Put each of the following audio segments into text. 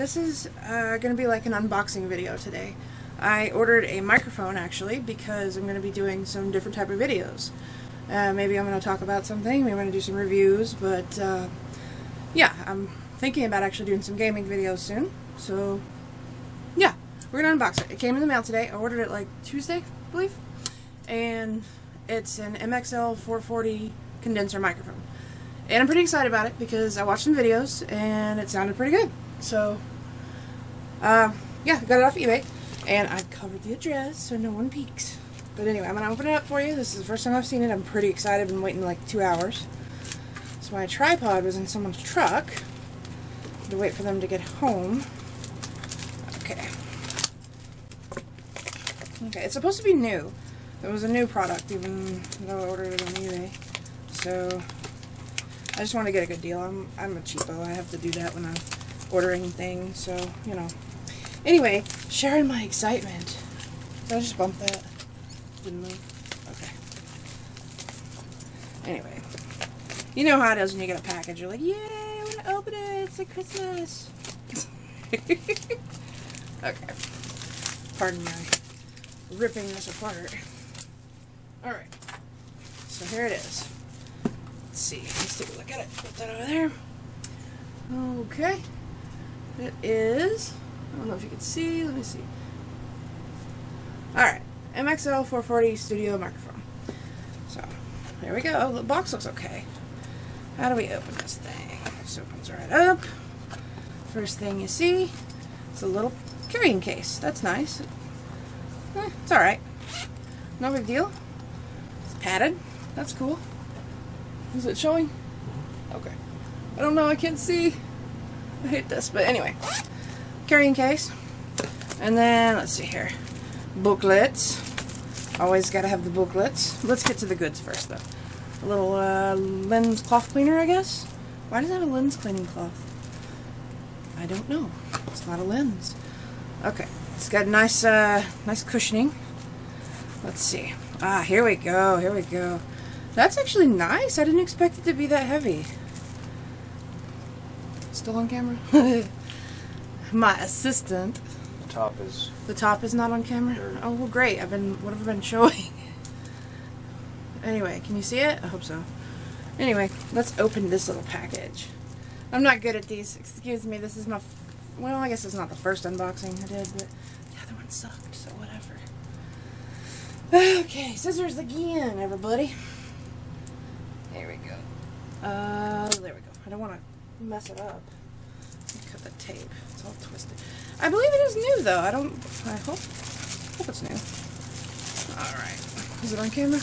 This is going to be like an unboxing video today. I ordered a microphone actually because I'm going to be doing some different type of videos. Maybe I'm going to talk about something, maybe I'm going to do some reviews, but yeah, I'm thinking about actually doing some gaming videos soon. So yeah, we're going to unbox it. It came in the mail today. I ordered it like Tuesday, I believe. And it's an MXL 440 condenser microphone. And I'm pretty excited about it because I watched some videos and it sounded pretty good. So, yeah, got it off eBay, and I covered the address so no one peeks. But anyway, I'm going to open it up for you. This is the first time I've seen it. I'm pretty excited. I've been waiting like 2 hours. So my tripod was in someone's truck. I had to wait for them to get home. Okay. Okay, it's supposed to be new. It was a new product, even though I ordered it on eBay. So, I just want to get a good deal. I'm a cheapo. I have to do that when I'm ordering things, so, you know. Anyway, sharing my excitement. Did I just bump that? Didn't move? Okay. Anyway. You know how it is when you get a package. You're like, yay, I want to open it. It's like Christmas. Okay. Pardon my ripping this apart. Alright. So here it is. Let's see. Let's take a look at it. Put that over there. Okay. It is, I don't know if you can see, let me see. Alright, MXL 440 Studio Microphone. So, there we go. The box looks okay. How do we open this thing? This opens right up. First thing you see, it's a little carrying case. That's nice. It's alright. No big deal. It's padded. That's cool. Is it showing? Okay. I don't know, I can't see. I hate this, but anyway, carrying case, and then let's see here, booklets. Always gotta have the booklets. Let's get to the goods first, though. A little lens cloth cleaner, I guess. Why does it have a lens cleaning cloth? I don't know. It's not a lens. Okay, it's got nice, nice cushioning. Let's see. Ah, here we go. Here we go. That's actually nice. I didn't expect it to be that heavy. Still on camera? My assistant. The top is. The top is not on camera? Dirt. Oh, well, great. What have I been showing? Anyway, can you see it? I hope so. Anyway, let's open this little package. I'm not good at these. Excuse me. This is my. Well, I guess it's not the first unboxing I did, but the other one sucked, so whatever. Okay, scissors again, everybody. There we go. There we go. I don't want to mess it up. Cut the tape. It's all twisted. I believe it is new though. I hope it's new. Alright. Is it on camera?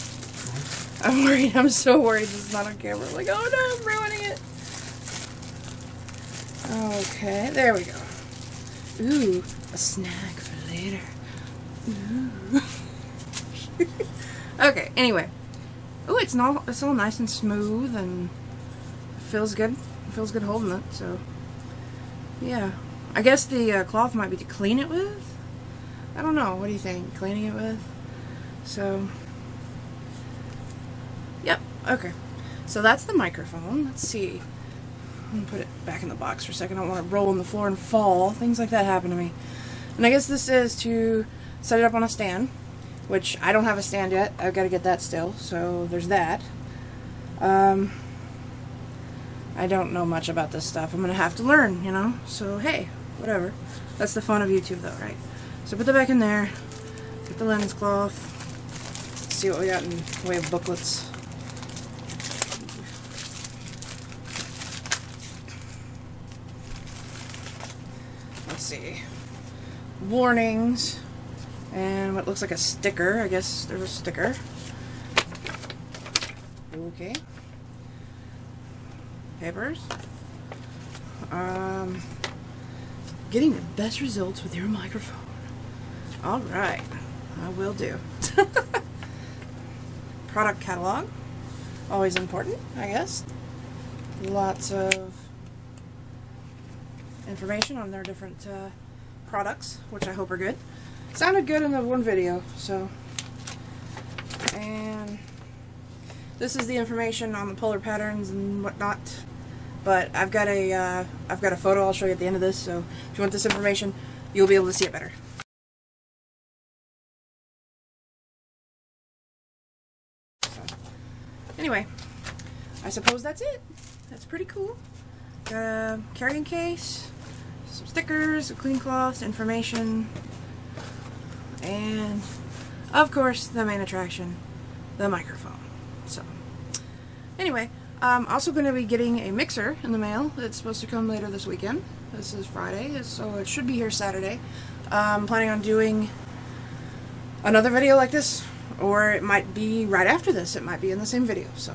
I'm worried. I'm so worried it's not on camera. I'm like, oh no, I'm ruining it. Okay, there we go. Ooh, a snack for later. Ooh. Okay, anyway. Ooh, it's all nice and smooth and feels good. Feels good holding it, so yeah. I guess the cloth might be to clean it with. I don't know. What do you think? Cleaning it with. So, yep. Okay. So that's the microphone. Let's see. I'm gonna put it back in the box for a second. I don't want to roll on the floor and fall. Things like that happen to me. And I guess this is to set it up on a stand, which I don't have a stand yet. I've got to get that still. So there's that. I don't know much about this stuff. I'm going to have to learn, you know? So, hey, whatever. That's the fun of YouTube, though, right? So put that back in there. Get the lens cloth. Let's see what we got in the way of booklets. Let's see. Warnings. And what looks like a sticker. I guess there's a sticker. Okay. Papers. Getting the best results with your microphone. Alright, I will do. Product catalog. Always important, I guess. Lots of information on their different products, which I hope are good. Sounded good in the one video, so. And this is the information on the polar patterns and whatnot. But I've got a photo I'll show you at the end of this, so if you want this information, you'll be able to see it better. So, anyway, I suppose that's it. That's pretty cool. Got a carrying case, some stickers, a clean cloth, information, and of course the main attraction, the microphone. So anyway, I'm also going to be getting a mixer in the mail. It's supposed to come later this weekend. This is Friday, so it should be here Saturday. I'm planning on doing another video like this, or it might be right after this. It might be in the same video. So